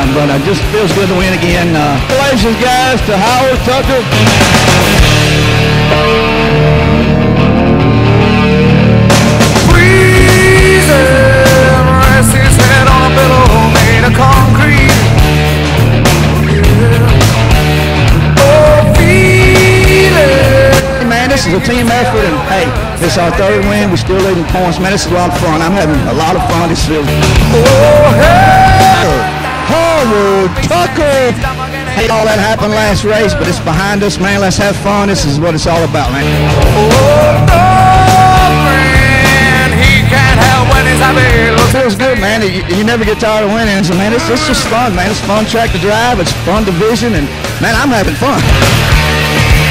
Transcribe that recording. time, but it just feels good to win again. Congratulations, guys, to Howard Tucker. This is a team effort, and hey, it's our third win. We're still leading points. Man, this is a lot of fun. I'm having a lot of fun. This feels. Oh, hey! Howard Tucker! Hey, all that happened last race, but it's behind us, man. Let's have fun. This is what it's all about, man. Oh, man, he can't help when he's happy. It feels good, man. You never get tired of winning. So, man, it's just fun, man. It's a fun track to drive. It's a fun division, and man, I'm having fun.